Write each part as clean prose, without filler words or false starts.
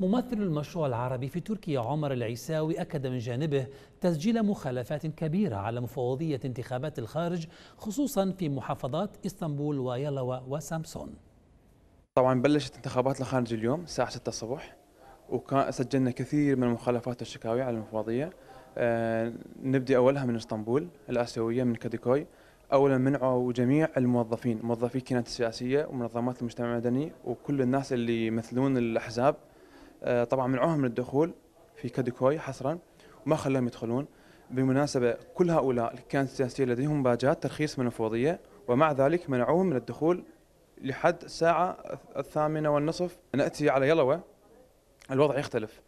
ممثل المشروع العربي في تركيا عمر العيساوي أكد من جانبه تسجيل مخالفات كبيرة على مفوضية انتخابات الخارج، خصوصا في محافظات اسطنبول ويالووا وسامسون. طبعا بلشت انتخابات الخارج اليوم الساعة 6 الصبح، وسجلنا كثير من المخالفات والشكاوي على المفوضية. نبدأ أولها من اسطنبول الآسيوية، من كاديكوي. أولا منعوا جميع الموظفين، موظفي الكيانات السياسية ومنظمات المجتمع المدني وكل الناس اللي يمثلون الأحزاب، طبعا منعوهم من الدخول في كاديكوي حصرا وما خلاهم يدخلون. بالمناسبة كل هؤلاء الكيانات السياسية لديهم باجات ترخيص من المفوضية، ومع ذلك منعوهم من الدخول لحد الساعة 8:30. نأتي على يالووا، الوضع يختلف،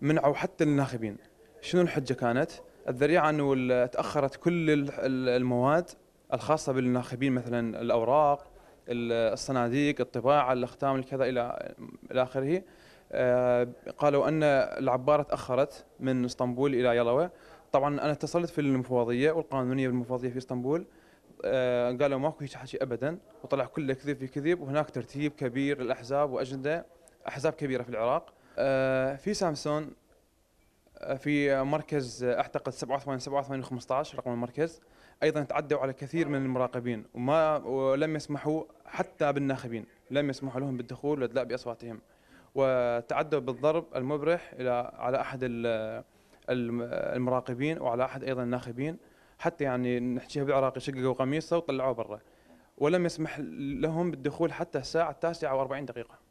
منعوا حتى الناخبين. شنو الحجة كانت؟ الذريعة أنه تأخرت كل المواد الخاصة بالناخبين، مثلا الأوراق، الصناديق، الطباعة، الأختام، الكذا إلى آخره. قالوا أن العبارة تأخرت من اسطنبول إلى يالووا. طبعا أنا اتصلت في المفوضية والقانونية بالمفوضية في اسطنبول، قالوا ماكو هيك حكي أبدا، وطلع كله كذب في كذب. وهناك ترتيب كبير للأحزاب وأجندة أحزاب كبيرة في العراق. في سامسون، في مركز اعتقد 87 15 رقم المركز، ايضا تعدوا على كثير من المراقبين ولم يسمحوا حتى بالناخبين، لم يسمحوا لهم بالدخول والادلاء باصواتهم، وتعدوا بالضرب المبرح على احد المراقبين وعلى احد ايضا الناخبين، حتى يعني نحكيها بالعراقي شققوا قميصه وطلعوه برا، ولم يسمح لهم بالدخول حتى الساعه 9:40.